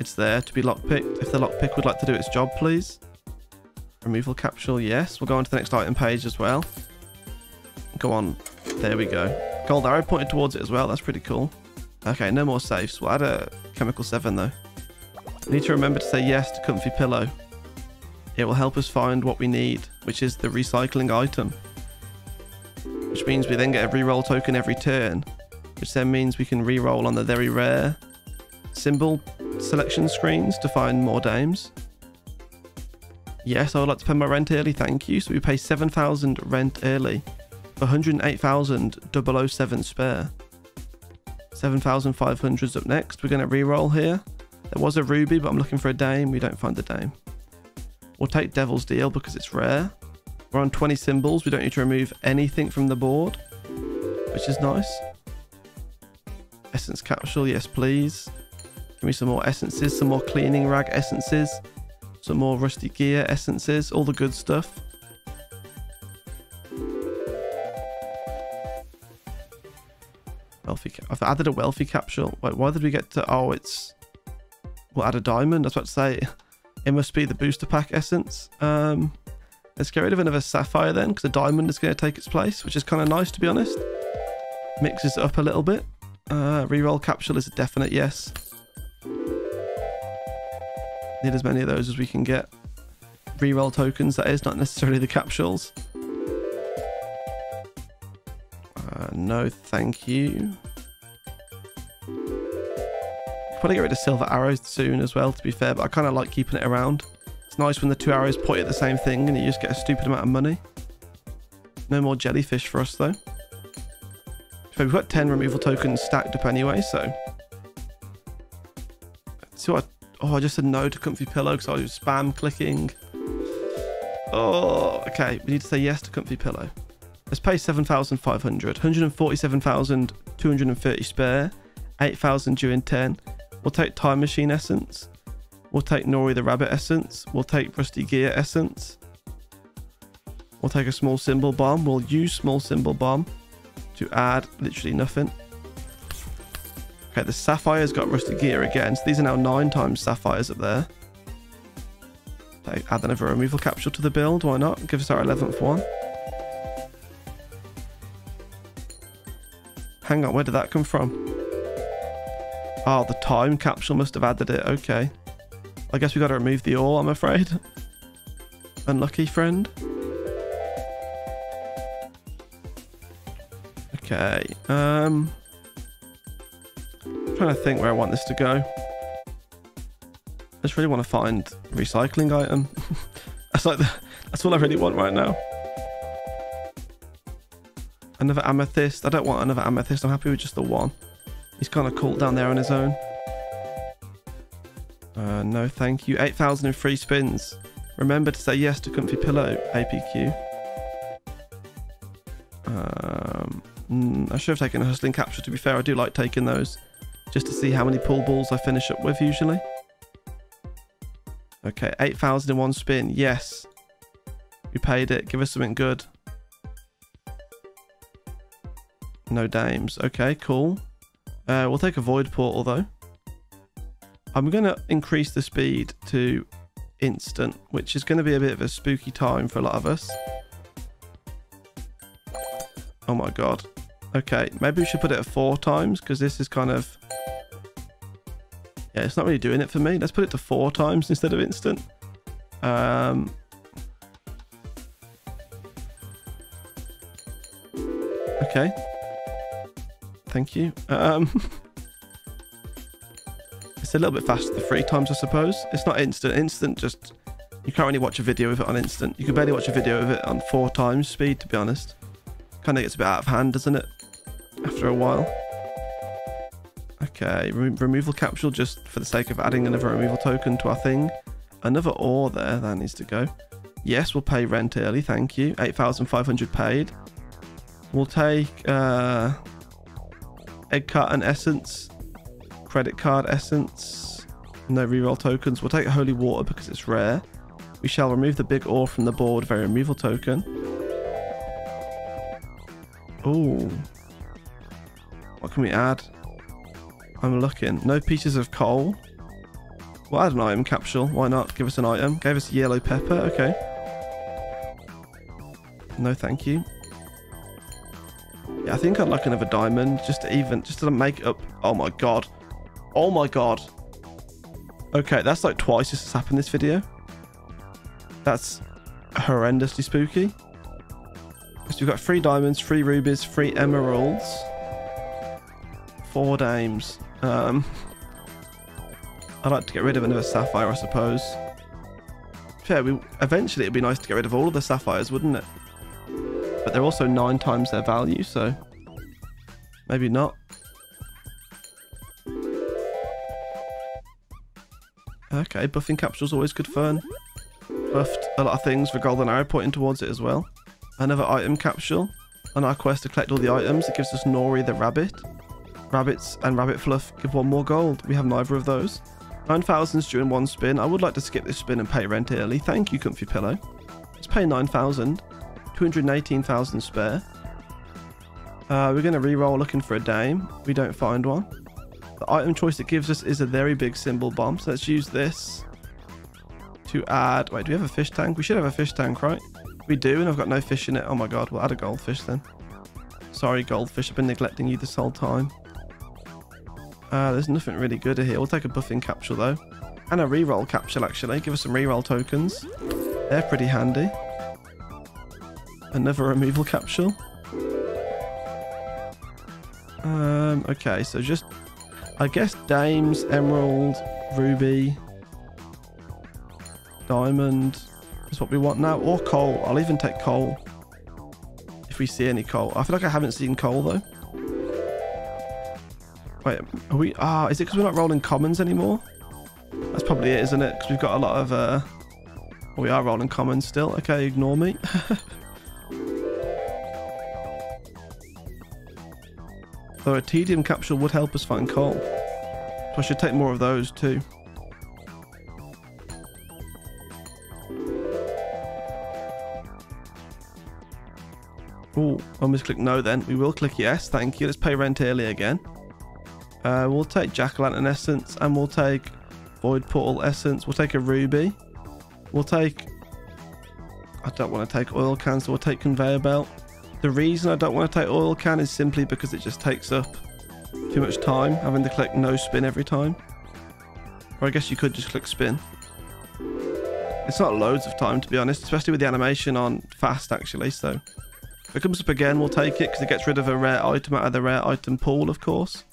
it's there to be lockpicked. If the lockpick would like to do its job, please. Removal capsule, yes. We'll go on to the next item page as well. Go on, There we go. Gold arrow pointed towards it as well. That's pretty cool. Okay, no more safes. We'll add a chemical 7 though. I need to remember to say yes to comfy pillow. It will help us find what we need, which is the recycling item. Which means we then get a reroll token every turn, which then means we can reroll on the very rare symbol selection screens to find more dames. Yes, I would like to pay my rent early, thank you. So we pay 7,000 rent early, 108,007 spare. 7,500's up next. We're going to reroll here. There was a ruby, but I'm looking for a dame. We don't find the dame. We'll take Devil's Deal because it's rare. We're on 20 symbols. We don't need to remove anything from the board, which is nice. Essence capsule, yes please. Give me some more essences, some more cleaning rag essences, some more rusty gear essences, all the good stuff. Wealthy, I've added a wealthy capsule. Wait, why did we get to, oh, it's, we'll add a diamond. I was about to say, it must be the booster pack essence. Let's get rid of another sapphire then, because a diamond is going to take its place, which is kind of nice, to be honest. Mixes it up a little bit. Reroll capsule is a definite yes. Need as many of those as we can get. Reroll tokens, that is, not necessarily the capsules. No, thank you. Probably get rid of silver arrows soon as well, to be fair, but I kind of like keeping it around. Nice when the two arrows point at the same thing and you just get a stupid amount of money. No more jellyfish for us though. So we've got 10 removal tokens stacked up anyway, so let's see what I just said no to comfy pillow because I was spam clicking. Oh, okay, we need to say yes to comfy pillow. Let's pay 7,500, 147,230 spare, 8,000 due in 10. We'll take time machine essence. We'll take Nori the Rabbit Essence. We'll take Rusty Gear Essence. We'll take a Small Symbol Bomb. We'll use Small Symbol Bomb to add literally nothing. Okay, the Sapphire's got Rusty Gear again. So these are now 9 times Sapphires up there. Okay, add another removal capsule to the build. Why not? Give us our 11th one. Hang on, where did that come from? Oh, the time capsule must have added it. Okay. I guess we got to remove the ore, I'm afraid. Unlucky, friend. Okay. I'm trying to think where I want this to go. I just really want to find recycling item. That's like the, that's all I really want right now. Another amethyst. I don't want another amethyst. I'm happy with just the one. He's kind of cool down there on his own. No, thank you. 8,000 in free spins. Remember to say yes to comfy pillow, APQ. I should have taken a hustling capture, to be fair. I do like taking those just to see how many pool balls I finish up with usually. Okay, 8,000 in one spin. Yes. We paid it. Give us something good. No dames. Okay, cool. We'll take a void portal though. I'm going to increase the speed to instant, which is going to be a bit of a spooky time for a lot of us. Oh my god. Okay, maybe we should put it at 4 times because this is kind of... yeah, it's not really doing it for me. Let's put it to 4 times instead of instant. Okay. Thank you. It's a little bit faster than 3 times, I suppose. It's not instant. Instant, just... you can't really watch a video with it on instant. You can barely watch a video of it on 4 times speed, to be honest. Kind of gets a bit out of hand, doesn't it? After a while. Okay, removal capsule, just for the sake of adding another removal token to our thing. Another ore there, that needs to go. Yes, we'll pay rent early, thank you. 8,500 paid. We'll take... egg carton essence... credit card essence, no reroll tokens. We'll take holy water because it's rare. We shall remove the big ore from the board via removal token. Oh, what can we add? I'm looking. No pieces of coal. We'll add an item capsule. Why not? Give us an item. Gave us yellow pepper. Okay. No, thank you. Yeah, I think I'd like another diamond just to make up. Oh my god. Oh my god. Okay, that's like twice this has happened this video. That's horrendously spooky. So we've got 3 diamonds, 3 rubies, 3 emeralds. 4 dames. I'd like to get rid of another sapphire, I suppose. Yeah, eventually it'd be nice to get rid of all of the sapphires, wouldn't it? But they're also 9 times their value, so maybe not. Okay, buffing capsule's always good fun. Buffed a lot of things with a golden arrow pointing towards it as well. Another item capsule. On our quest to collect all the items, it gives us Nori the rabbit. Rabbits and rabbit fluff give 1 more gold. We have neither of those. 9,000's during 1 spin. I would like to skip this spin and pay rent early. Thank you, Comfy Pillow. Let's pay 9,000. 218,000 spare. We're going to re-roll looking for a dame. We don't find one. The item choice it gives us is a very big symbol bomb. So let's use this to add... Wait, do we have a fish tank? We should have a fish tank, right? We do, and I've got no fish in it. Oh my god, we'll add a goldfish then. Sorry, goldfish. I've been neglecting you this whole time. There's nothing really good here. We'll take a buffing capsule though. And a re-roll capsule actually. Give us some re-roll tokens. They're pretty handy. Another removal capsule. Okay, so just... I guess dames, emerald, ruby, diamond is what we want now. Or coal. I'll even take coal. If we see any coal. I feel like I haven't seen coal though. Wait, are we... Ah, is it because we're not rolling commons anymore? That's probably it, isn't it? Because we've got a lot of... well, we are rolling commons still. Okay, ignore me. Though a tedium capsule would help us find coal. So I should take more of those too. Oh, I must click no then. We will click yes, thank you. Let's pay rent early again. We'll take jack-o'-lantern essence and we'll take void portal essence. We'll take a ruby. We'll take... I don't want to take oil cans, so we'll take conveyor belt. The reason I don't want to take oil can is simply because it just takes up too much time, having to click no spin every time. Or I guess you could just click spin. It's not loads of time, to be honest, especially with the animation on fast, actually. So if it comes up again, we'll take it because it gets rid of a rare item out of the rare item pool, of course.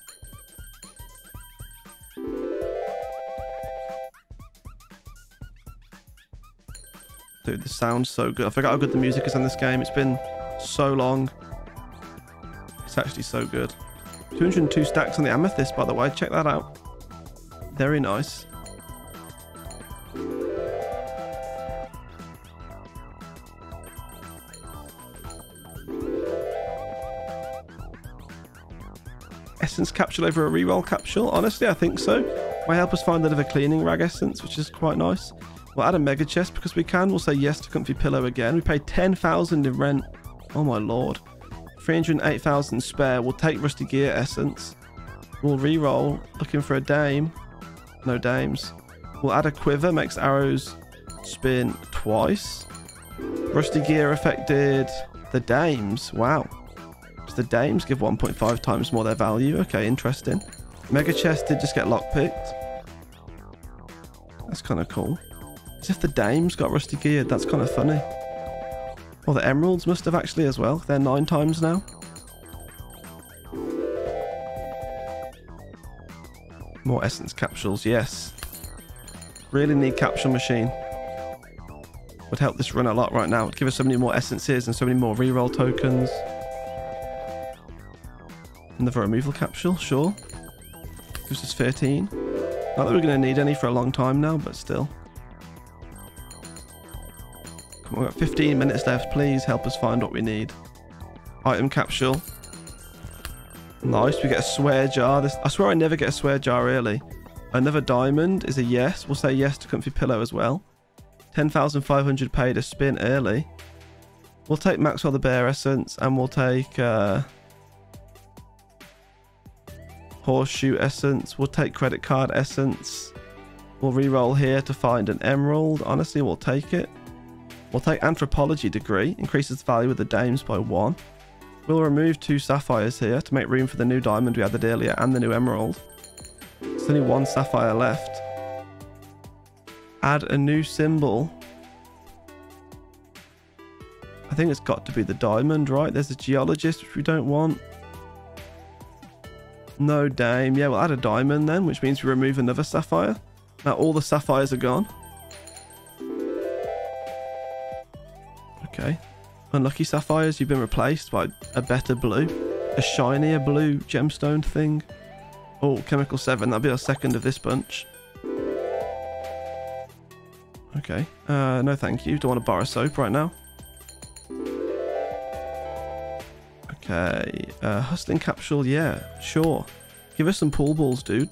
Dude, this sounds so good. I forgot how good the music is in this game. It's been... so long. It's actually so good. 202 stacks on the amethyst, by the way. Check that out. Very nice. Essence capsule over a reroll capsule. Honestly, I think so. Might help us find another cleaning rag essence, which is quite nice. We'll add a mega chest because we can. We'll say yes to Comfy Pillow again. We pay 10,000 in rent. Oh my lord. 308,000 spare. We'll take Rusty Gear Essence. We'll re-roll. Looking for a dame. No dames. We'll add a quiver. Makes arrows spin twice. Rusty Gear affected the dames. Wow. So the dames give 1.5 times more their value. Okay, interesting. Mega chest did just get lockpicked. That's kind of cool. As if the dames got Rusty Geared. That's kind of funny. Well, the emeralds must have actually as well. They're 9 times now. More essence capsules, yes. Really need capsule machine. Would help this run a lot right now. It would give us so many more essences and so many more reroll tokens. Another removal capsule, sure. Gives us 13. Not that we're going to need any for a long time now, but still. We've got 15 minutes left. Please help us find what we need. Item capsule. Nice. We get a swear jar. I swear I never get a swear jar early. Another diamond is a yes. We'll say yes to Comfy Pillow as well. 10,500 paid a spin early. We'll take Maxwell the Bear Essence and we'll take Horseshoe Essence. We'll take Credit Card Essence. We'll reroll here to find an emerald. Honestly, we'll take it. We'll take Anthropology Degree, increases the value of the dames by 1. We'll remove 2 sapphires here to make room for the new diamond we added earlier and the new emerald. There's only 1 sapphire left. Add a new symbol. I think it's got to be the diamond, right? There's a geologist, which we don't want. No dame. Yeah, we'll add a diamond then, which means we remove another sapphire. Now all the sapphires are gone. Okay. Unlucky sapphires, you've been replaced by a better blue. A shinier blue gemstone thing. Oh, chemical 7. That'll be our second of this bunch. Okay. No thank you. Don't want to borrow soap right now. Okay. Hustling capsule. Yeah, sure. Give us some pool balls, dude.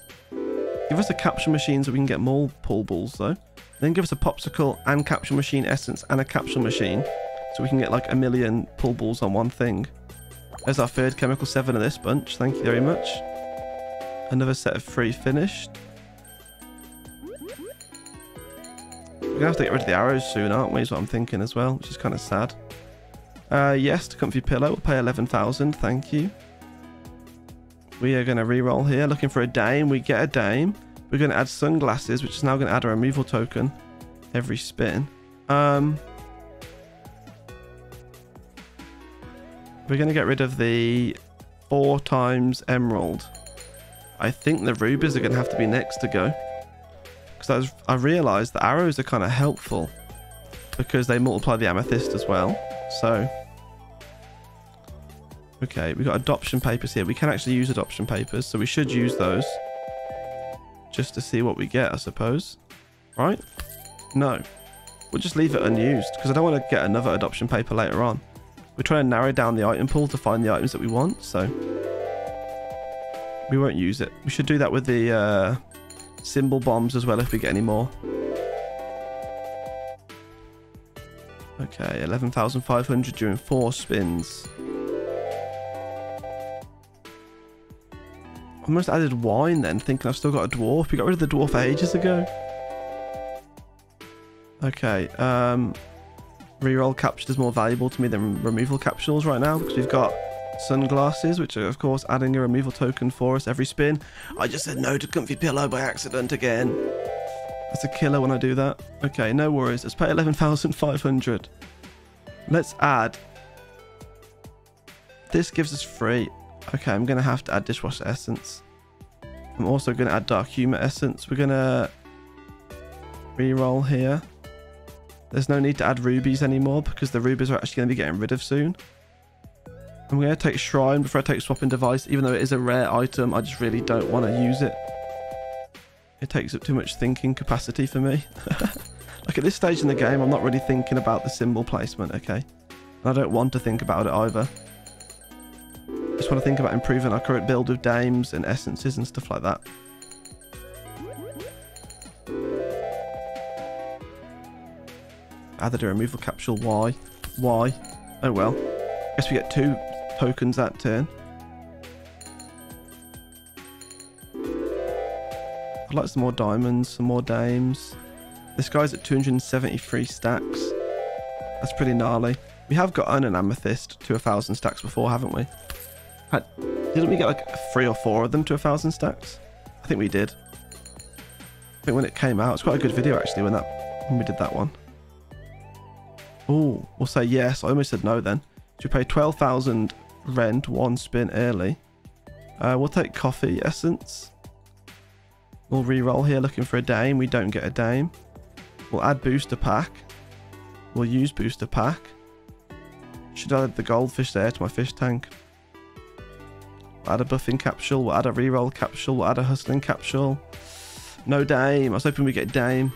Give us a capture machine so we can get more pool balls, though. Then give us a popsicle and capture machine essence and a capture machine. So we can get like 1 million pool balls on one thing. There's our third chemical 7 of this bunch. Thank you very much. Another set of 3 finished. We're gonna have to get rid of the arrows soon, aren't we? Is what I'm thinking as well, which is kind of sad. Yes, to comfy pillow. We'll pay 11,000. Thank you. We are going to reroll here. Looking for a dame. We get a dame. We're going to add sunglasses, which is now going to add a removal token every spin. We're going to get rid of the 4 times emerald. I think the rubies are going to have to be next to go. Because I realised the arrows are kind of helpful. Because they multiply the amethyst as well. So, okay, we've got adoption papers here. We can actually use adoption papers, so we should use those just to see what we get, I suppose. Right? No. We'll just leave it unused because I don't want to get another adoption paper later on. We're trying to narrow down the item pool to find the items that we want, so we won't use it. We should do that with the symbol bombs as well if we get any more. Okay, 11,500 during 4 spins. I almost added wine then, thinking I've still got a dwarf. We got rid of the dwarf ages ago. Okay, reroll capture is more valuable to me than removal capsules right now because we've got sunglasses, which are of course adding a removal token for us every spin. I just said no to comfy pillow by accident again. That's a killer when I do that. Okay, no worries. Let's pay 11,500. Let's add. This gives us 3. Okay, I'm going to have to add dishwasher essence. I'm also going to add dark humor essence. We're going to reroll here. There's no need to add rubies anymore because the rubies are actually going to be getting rid of soon. I'm going to take shrine before I take swapping device. Even though it is a rare item, I just really don't want to use it. It takes up too much thinking capacity for me. Like at this stage in the game, I'm not really thinking about the symbol placement, okay? And I don't want to think about it either. I just want to think about improving our current build of dames and essences and stuff like that. Added a removal capsule. Why? Why? Oh well. Guess we get 2 tokens that turn. I'd like some more diamonds, some more dames. This guy's at 273 stacks. That's pretty gnarly. We have got an amethyst to 1,000 stacks before, haven't we? Didn't we get like 3 or 4 of them to 1,000 stacks? I think we did. I think when it came out, it's quite a good video actually when we did that one. Oh, we'll say yes. I almost said no then. Should we pay 12,000 rent 1 spin early? We'll take coffee essence. We'll reroll here looking for a dame. We don't get a dame. We'll add booster pack. We'll use booster pack. Should add the goldfish there to my fish tank. We'll add a buffing capsule. We'll add a reroll capsule. We'll add a hustling capsule. No dame. I was hoping we'd get a dame.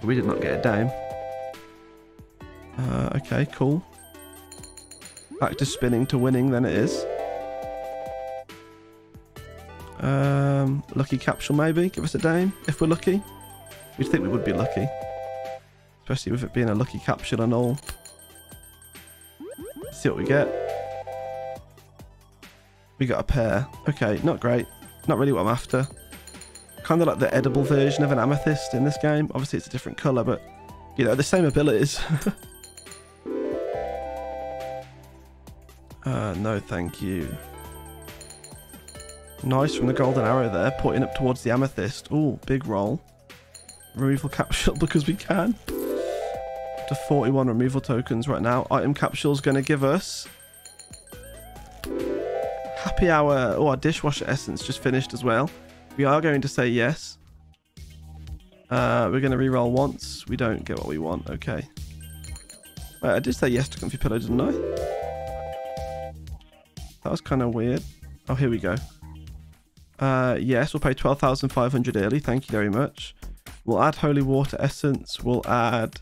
But we did not get a dame. Okay, cool. Back to spinning to winning then it is. Lucky capsule maybe. Give us a dame if we're lucky. We'd think we would be lucky, especially with it being a lucky capsule and all. Let's see what we get. We got a pear. Okay, not great. Not really what I'm after. Kind of like the edible version of an amethyst in this game. Obviously it's a different color, but you know, the same abilities. No thank you. Nice from the golden arrow there, putting up towards the amethyst. Ooh, big roll. Removal capsule because we can. Up to 41 removal tokens right now. Item capsule's going to give us... Happy hour. Oh, our dishwasher essence just finished as well. We are going to say yes. We're going to reroll once. We don't get what we want. Okay. Wait, I did say yes to Comfy Pillow, didn't I? That was kind of weird. Oh, here we go. Yes, we'll pay 12,500 early. Thank you very much. We'll add holy water essence. We'll add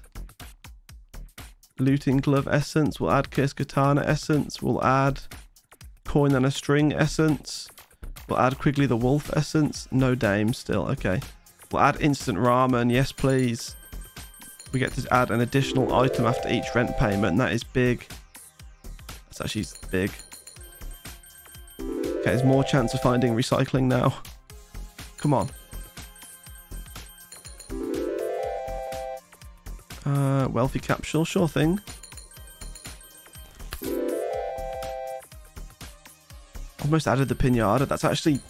looting glove essence. We'll add Kiss Katana essence. We'll add coin and a string essence. We'll add Quigley the wolf essence. No dame still. Okay. We'll add instant ramen. Yes, please. We get to add an additional item after each rent payment. And that is big. That's actually big. Okay, there's more chance of finding recycling now. Come on. Wealthy capsule, sure thing. Almost added the pinata. That's actually...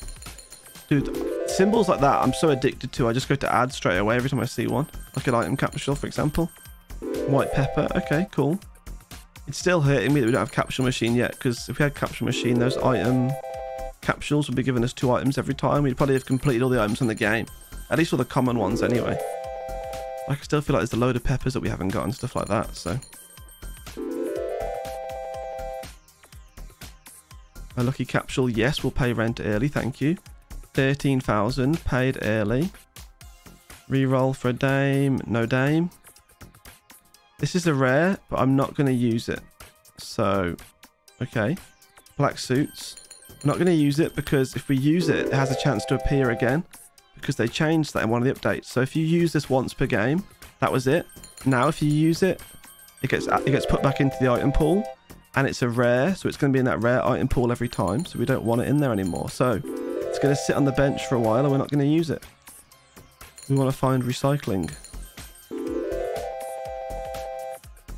Dude, symbols like that I'm so addicted to. I just go to add straight away every time I see one. Like an item capsule, for example. White pepper. Okay, cool. It's still hurting me that we don't have capsule machine yet, because if we had capsule machine, those item... capsules would be giving us 2 items every time. We'd probably have completed all the items in the game, at least all the common ones anyway. I still feel like there's a load of peppers that we haven't got and stuff like that, so a lucky capsule. Yes, we'll pay rent early, thank you. 13,000 paid early. Reroll for a dame. No dame. This is a rare, but I'm not going to use it, so okay. Black suits. I'm not going to use it because if we use it, it has a chance to appear again because they changed that in one of the updates. So if you use this once per game, that was it. Now if you use it, it gets put back into the item pool, and it's a rare, so it's going to be in that rare item pool every time. So we don't want it in there anymore. So it's going to sit on the bench for a while, and we're not going to use it. We want to find recycling,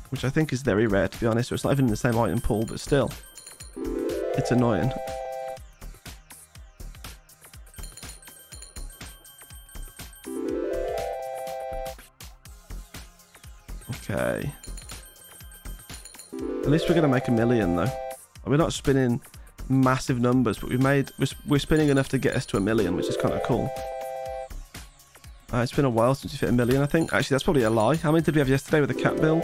which I think is very rare, to be honest. So it's not even in the same item pool, but still, it's annoying. Okay. At least we're going to make 1 million, though. We're not spinning massive numbers, but we're spinning enough to get us to 1 million, which is kind of cool. It's been a while since we've hit 1 million, I think. Actually, that's probably a lie. How many did we have yesterday with the cat build?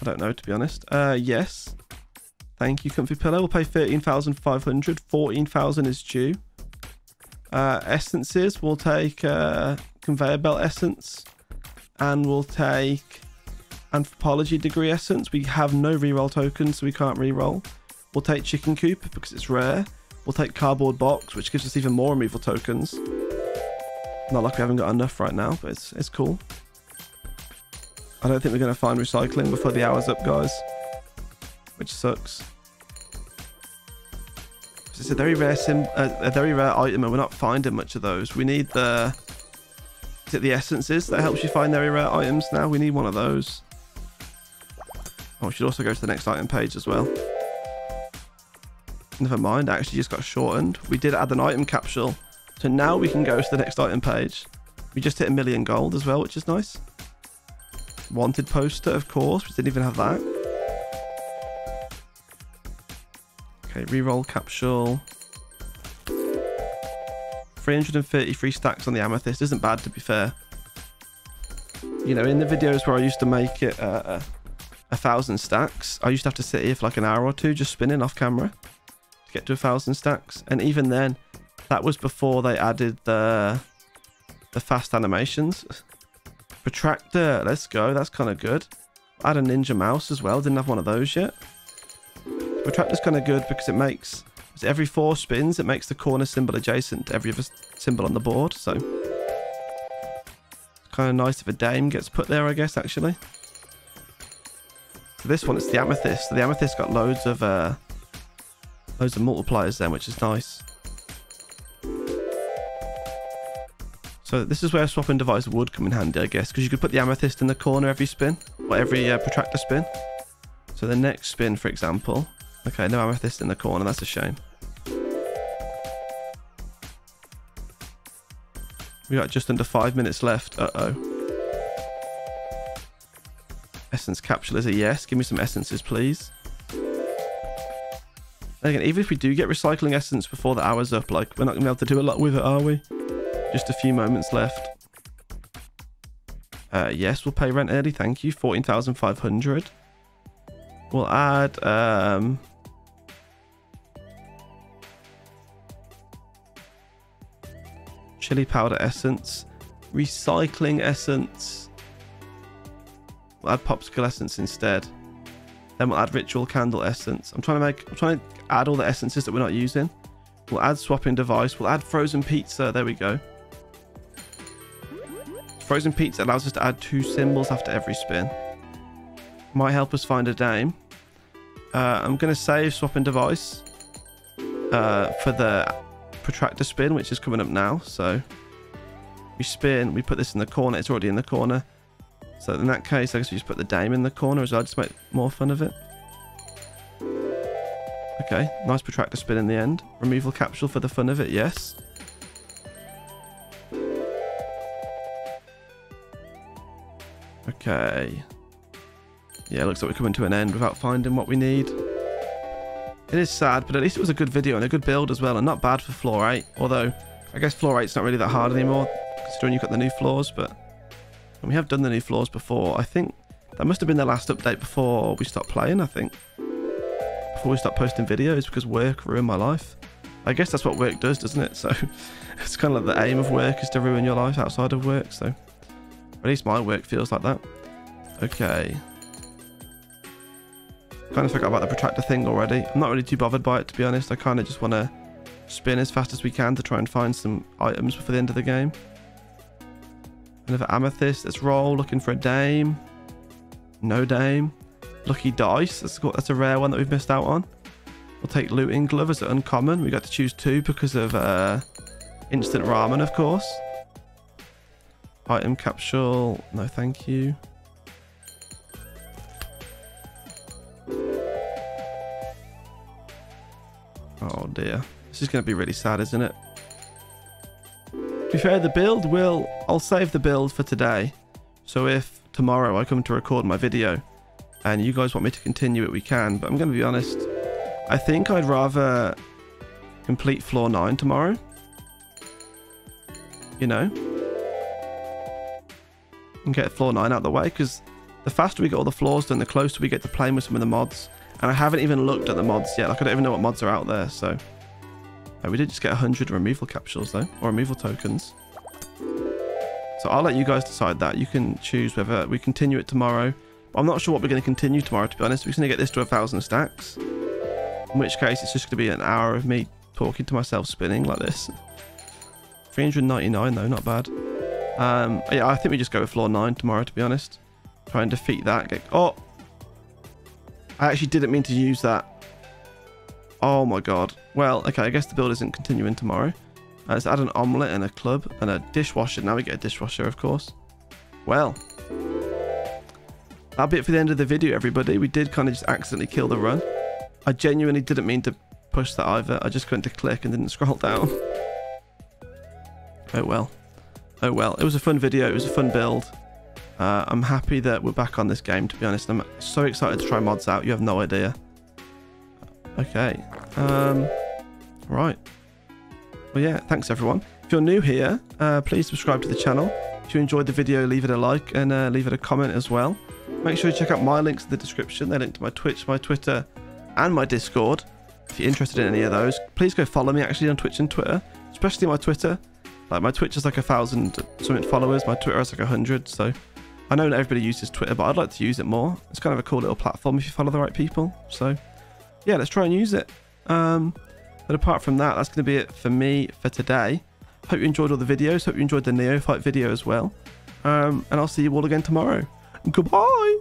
I don't know, to be honest. Yes. Thank you, Comfy Pillow. We'll pay 13,500. 14,000 is due. Essences. We'll take conveyor belt essence. And we'll take anthropology degree essence. We have no reroll tokens, so we can't reroll. We'll take chicken coop because it's rare. We'll take cardboard box, which gives us even more removal tokens. Not like we haven't got enough right now, but it's cool. I don't think we're going to find recycling before the hour's up, guys, which sucks. It's a very rare item, and we're not finding much of those. We need the... Is it the essences that helps you find very rare items now? We need one of those. Oh, we should also go to the next item page as well. Never mind, I actually just got shortened. We did add an item capsule, so now we can go to the next item page. We just hit 1 million gold as well, which is nice. Wanted poster, of course. We didn't even have that. Okay, reroll capsule. 333 stacks on the amethyst isn't bad, to be fair. You know, in the videos where I used to make it 1,000 stacks, I used to have to sit here for like an hour or two just spinning off camera to get to 1,000 stacks. And even then, that was before they added the fast animations. Protractor, let's go. That's kind of good. I had a ninja mouse as well. Didn't have one of those yet. Protractor's kind of good because it makes... So every 4 spins, it makes the corner symbol adjacent to every other symbol on the board. So it's kind of nice if a dame gets put there, I guess, actually. So this one, it's the amethyst. So the amethyst got loads of multipliers then, which is nice. So this is where a swapping device would come in handy, I guess, because you could put the amethyst in the corner every spin, or every protractor spin. So the next spin, for example, okay, no amethyst in the corner, that's a shame. We got just under 5 minutes left. Uh-oh. Essence capsule is a yes. Give me some essences, please. Again, even if we do get recycling essence before the hour's up, like, we're not going to be able to do a lot with it, are we? Just a few moments left. Yes, we'll pay rent early. Thank you. 14,500. We'll add... chili powder essence, recycling essence. We'll add popsicle essence instead. Then we'll add ritual candle essence. I'm trying to add all the essences that we're not using. We'll add swapping device. We'll add frozen pizza. There we go. Frozen pizza allows us to add 2 symbols after every spin. Might help us find a dame. I'm going to save swapping device for the protractor spin, which is coming up now. So we spin. We put this in the corner. It's already in the corner. So in that case, I guess we just put the dame in the corner as well, just to make more fun of it. Okay, nice protractor spin in the end. Removal capsule for the fun of it, yes. Okay. Yeah, looks like we're coming to an end without finding what we need. It is sad, but at least it was a good video and a good build as well, and not bad for floor 8. Although, I guess floor 8's not really that hard anymore, considering you've got the new floors, but... And we have done the new floors before. I think that must have been the last update before we stopped playing, I think. Before we stopped posting videos, because work ruined my life. I guess that's what work does, doesn't it? So it's kind of like the aim of work is to ruin your life outside of work. So at least my work feels like that. Okay. Kind of forgot about the protractor thing already. I'm not really too bothered by it, to be honest. I kind of just want to spin as fast as we can to try and find some items before the end of the game. Another amethyst. Let's roll. Looking for a dame. No dame. Lucky dice. That's a rare one that we've missed out on. We'll take looting glove as an uncommon. We got to choose 2 because of instant ramen, of course. Item capsule. No, thank you. Oh dear. This is going to be really sad, isn't it? To be fair, the build will... I'll save the build for today. So if tomorrow I come to record my video and you guys want me to continue it, we can. But I'm going to be honest, I think I'd rather complete floor 9 tomorrow. You know? And get floor 9 out of the way, because the faster we get all the floors done, the closer we get to playing with some of the mods. And I haven't even looked at the mods yet. Like, I don't even know what mods are out there, so... We did just get 100 removal capsules though, or removal tokens. So I'll let you guys decide that. You can choose whether we continue it tomorrow. I'm not sure what we're going to continue tomorrow, to be honest. We're just going to get this to 1,000 stacks. In which case, it's just going to be an hour of me talking to myself spinning like this. 399 though, not bad. Yeah, I think we just go with floor 9 tomorrow, to be honest. Try and defeat that. Oh! I actually didn't mean to use that. Oh my god. Well, okay, I guess the build isn't continuing tomorrow. Let's add an omelette and a club and a dishwasher. Now we get a dishwasher, of course. Well, that'll be it for the end of the video, everybody. We did kind of just accidentally kill the run. I genuinely didn't mean to push that either. I just went to click and didn't scroll down. Oh well. Oh well. It was a fun video. It was a fun build. I'm happy that we're back on this game, to be honest. I'm so excited to try mods out. You have no idea. Okay, right, well yeah, thanks everyone. If you're new here, please subscribe to the channel. If you enjoyed the video, leave it a like and leave it a comment as well. Make sure you check out my links in the description. They link to my Twitch, my Twitter and my Discord. If you're interested in any of those, please go follow me actually on Twitch and Twitter, especially my Twitter. Like, my Twitch is like 1,000-something followers, my Twitter is like 100, so I know not everybody uses Twitter, but I'd like to use it more. It's kind of a cool little platform if you follow the right people, so... yeah, let's try and use it. But apart from that, that's going to be it for me for today. Hope you enjoyed all the videos. Hope you enjoyed the Neophyte video as well. And I'll see you all again tomorrow. Goodbye!